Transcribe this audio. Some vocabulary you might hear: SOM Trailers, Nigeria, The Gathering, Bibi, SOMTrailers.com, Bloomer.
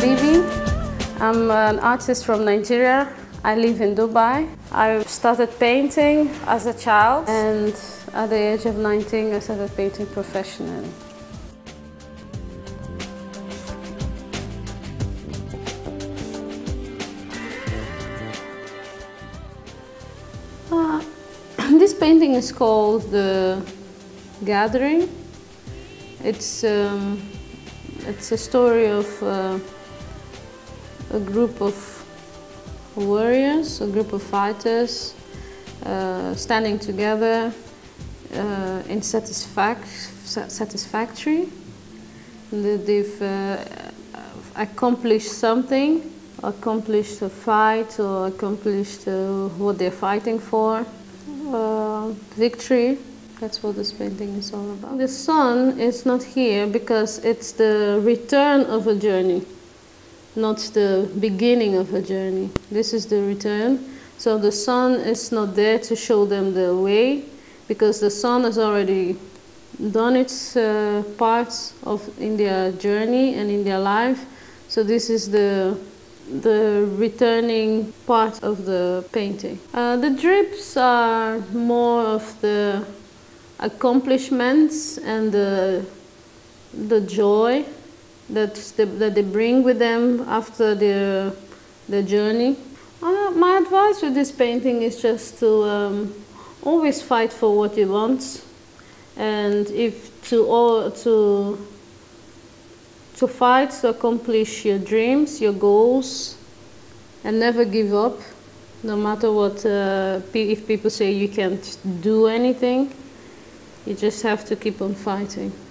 I'm Bibi. I'm an artist from Nigeria. I live in Dubai. I started painting as a child, and at the age of 19 I started painting professionally. This painting is called The Gathering. It's a story of a group of warriors, a group of fighters standing together in satisfactory. They've accomplished something, accomplished a fight, or accomplished what they're fighting for, victory. That's what this painting is all about. The sun is not here because it's the return of a journey, not the beginning of a journey. This is the return. So the sun is not there to show them the way, because the sun has already done its parts in their journey and in their life. So this is the returning part of the painting. The drips are more of the accomplishments and the joy that they bring with them after their journey. My advice with this painting is just to always fight for what you want, and to fight to accomplish your dreams, your goals, and never give up, no matter what. If people say you can't do anything, you just have to keep on fighting.